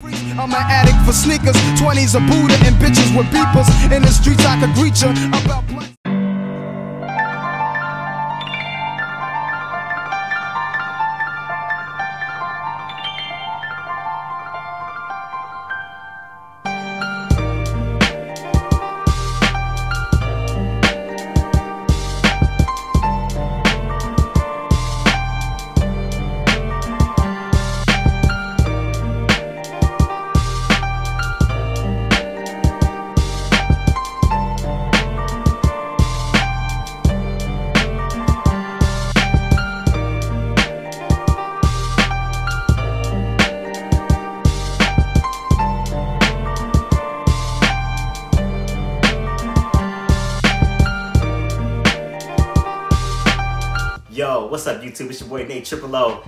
I'm an addict for sneakers, 20s a Buddha and bitches with beepers. In the streets I could greet you about black. Yo, what's up YouTube? It's your boy Nate Triple OG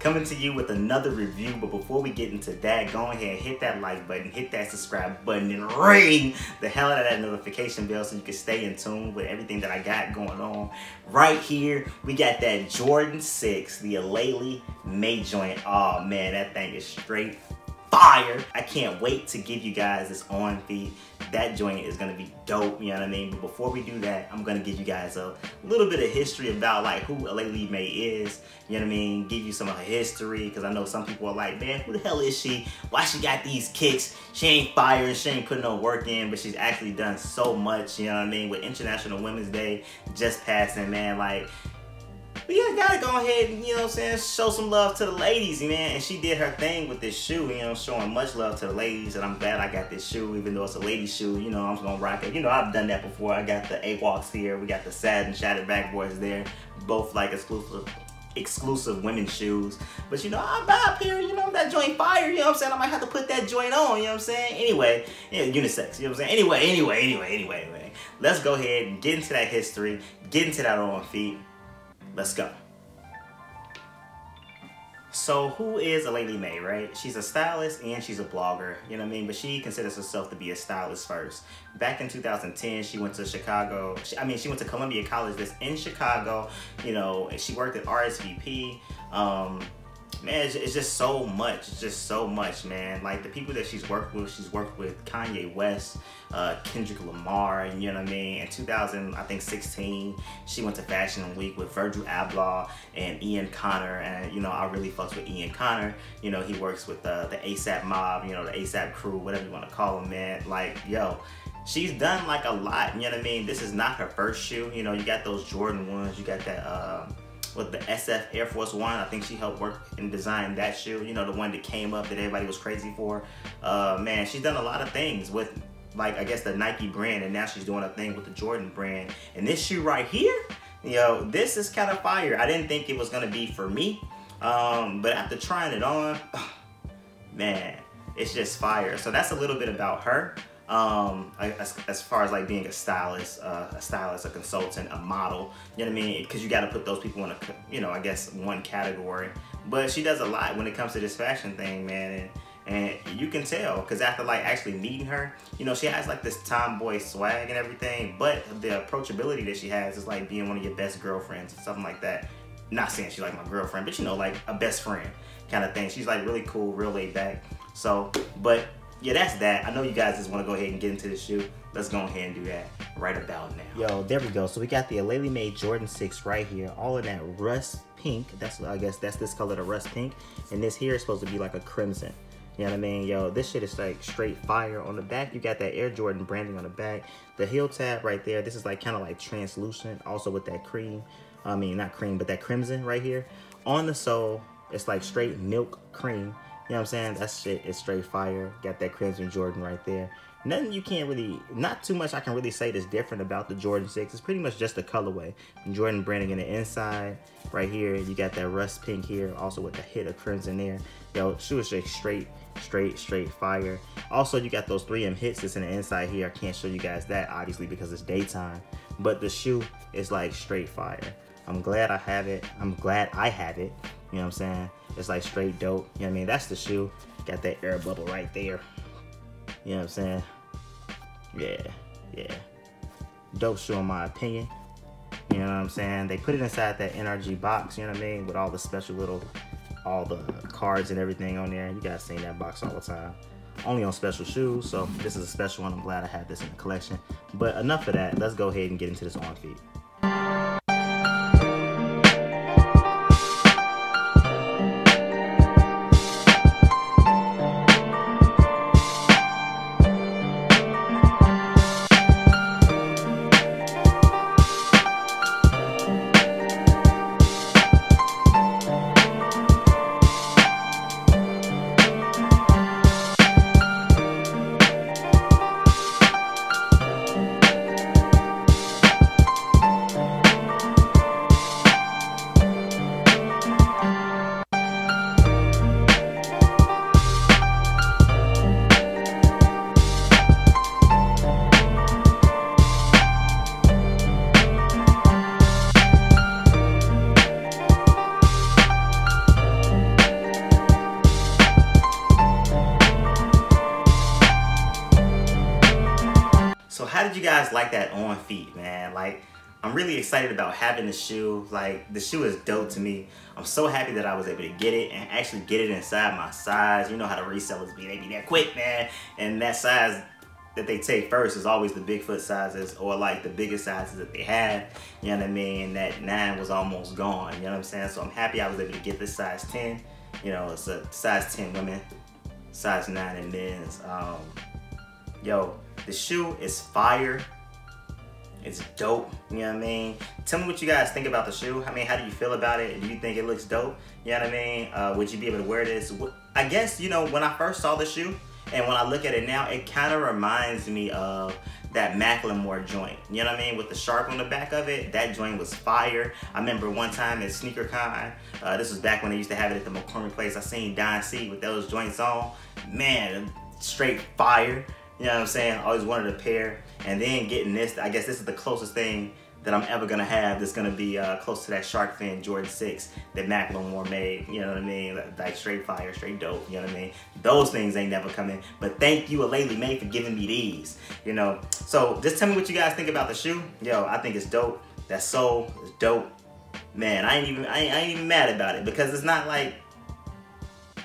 coming to you with another review, but before we get into that, go ahead, hit that like button, hit that subscribe button, and ring the hell out of that notification bell so you can stay in tune with everything that I got going on. Right here, we got that Jordan 6, the Aleali May joint. Oh man, that thing is straight fire. I can't wait to give you guys this on feed. That joint is gonna be dope, you know what I mean? But before we do that, I'm gonna give you guys a little bit of history about like who Aleali May is, you know what I mean? Give you some of her history, because I know some people are like, man, who the hell is she? Why she got these kicks? She ain't fired, she ain't putting no work in, but she's actually done so much, you know what I mean? With International Women's Day just passing, man, like, but yeah, gotta go ahead and, you know what I'm saying, show some love to the ladies, man. And she did her thing with this shoe, you know, showing much love to the ladies. And I'm glad I got this shoe, even though it's a ladies shoe, you know, I'm just gonna rock it. You know, I've done that before. I got the A-Walks here, we got the Sad and Shattered Backboards there, both like exclusive women's shoes. But you know, I vibe here, you know, that joint fire, you know what I'm saying? I might have to put that joint on, you know what I'm saying? Anyway, yeah, unisex, you know what I'm saying? Anyway. Let's go ahead and get into that history, get into that on feet. Let's go. So who is Aleali May, right? She's a stylist and she's a blogger, you know what I mean? But she considers herself to be a stylist first. Back in 2010, she went to Chicago. She went to Columbia College that's in Chicago, you know, and she worked at RSVP. Man, it's just so much. It's just so much, man. Like, the people that she's worked with Kanye West, Kendrick Lamar, and you know what I mean? In 2016, she went to Fashion Week with Virgil Abloh and Ian Connor. And, you know, I really fucks with Ian Connor. You know, he works with the A$AP Mob, you know, the A$AP crew, whatever you want to call him, man. Like, yo, she's done, like, a lot. You know what I mean? This is not her first shoe. You know, you got those Jordan ones. You got that, with the SF Air Force One. I think she helped work and design that shoe, you know, the one that came up that everybody was crazy for. Man, she's done a lot of things with, like, I guess the Nike brand, and now she's doing a thing with the Jordan brand. And this shoe right here, you know, this is kind of fire. I didn't think it was gonna be for me, but after trying it on, man, it's just fire. So that's a little bit about her. As far as like being a stylist, a consultant, a model, you know what I mean? Because you got to put those people in a, you know, I guess one category. But she does a lot when it comes to this fashion thing, man, and you can tell, because after like actually meeting her, you know, she has like this tomboy swag and everything, but the approachability that she has is like being one of your best girlfriends or something like that. Not saying she's like my girlfriend, but you know, like a best friend kind of thing. She's like really cool, real laid back. So, but yeah, that's that. I know you guys just want to go ahead and get into the shoe. Let's go ahead and do that right about now. Yo, there we go. So we got the Aleali May Jordan 6 right here, all in that rust pink. That's, I guess that's this color, the rust pink. And this here is supposed to be like a crimson. You know what I mean? Yo, this shit is like straight fire. On the back, you got that Air Jordan branding on the back. The heel tab right there, this is like kind of like translucent, also with that cream. I mean, not cream, but that crimson right here. On the sole, it's like straight milk cream. You know what I'm saying? That shit is straight fire. Got that crimson Jordan right there. Nothing you can't really, not too much I can really say that's different about the Jordan 6. It's pretty much just the colorway. Jordan branding in the inside right here. You got that rust pink here, also with a hit of crimson there. Yo, shoe is just straight fire. Also, you got those 3M hits that's in the inside here. I can't show you guys that, obviously, because it's daytime. But the shoe is like straight fire. I'm glad I have it. I'm glad I have it. You know what I'm saying? It's like straight dope. You know what I mean? That's the shoe. Got that air bubble right there. You know what I'm saying? Yeah. Dope shoe in my opinion. You know what I'm saying? They put it inside that NRG box, you know what I mean? With all the special little all the cards and everything on there. You guys seen that box all the time. Only on special shoes, so this is a special one. I'm glad I had this in the collection. But enough of that. Let's go ahead and get into this on feed. So how did you guys like that on feet, man? Like, I'm really excited about having the shoe. Like, the shoe is dope to me. I'm so happy that I was able to get it and actually get it inside my size. You know how the resellers be, they be that quick, man. And that size that they take first is always the Bigfoot sizes or like the biggest sizes that they have. You know what I mean? That 9 was almost gone, you know what I'm saying? So I'm happy I was able to get this size 10. You know, it's a size 10 women, size 9 in men's. Yo, the shoe is fire. It's dope, you know what I mean? Tell me what you guys think about the shoe. I mean, how do you feel about it? Do you think it looks dope? You know what I mean? Would you be able to wear this? I guess, you know, when I first saw the shoe and when I look at it now, it kind of reminds me of that Macklemore joint, you know what I mean? With the shark on the back of it, that joint was fire. I remember one time at SneakerCon, this was back when they used to have it at the McCormick Place, I seen Don C with those joints on. Man, straight fire. You know what I'm saying? Always wanted a pair. And then getting this, I guess this is the closest thing that I'm ever gonna have that's gonna be close to that shark fin Jordan 6 that Macklemore made. You know what I mean? Like straight fire, straight dope. You know what I mean? Those things ain't never coming. But thank you, Aleali May, for giving me these. You know? So just tell me what you guys think about the shoe. Yo, I think it's dope. That sole is dope. Man, I ain't even mad about it because it's not like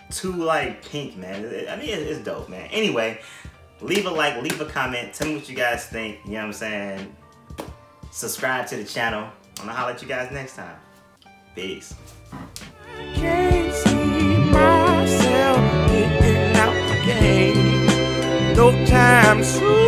too like pink, man. I mean, it's dope, man. Anyway. Leave a like, leave a comment, tell me what you guys think, you know what I'm saying? Subscribe to the channel. I'm gonna holler at you guys next time. Peace. No time soon.